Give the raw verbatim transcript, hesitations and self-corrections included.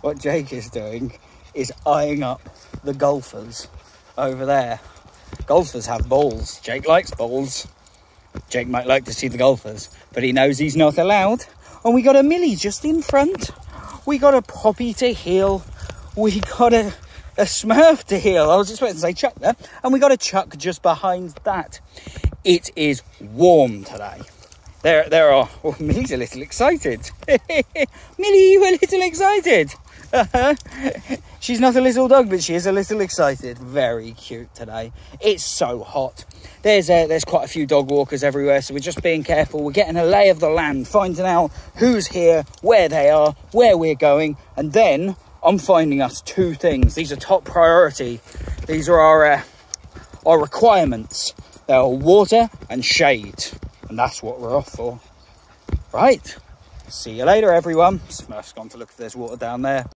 What Jake is doing is eyeing up the golfers over there. Golfers have balls. Jake likes balls. Jake might like to see the golfers, but he knows he's not allowed. And we got a Millie just in front. We got a Poppy to heel. We got a, a Smurf to heel. I was just waiting to say Chuck there. And we got a Chuck just behind that. It is warm today. There, there are... Oh, Millie's a little excited. Millie, you a little excited? Uh-huh. She's not a little dog, but she is a little excited. Very cute today. It's so hot. There's a, there's quite a few dog walkers everywhere, so we're just being careful. We're getting a lay of the land, finding out who's here, where they are, where we're going, and then I'm finding us two things. These are top priority. These are our, uh, our requirements. They are water and shade. And that's what we're off for. Right. See you later, everyone. Smurf's gone to look if there's water down there.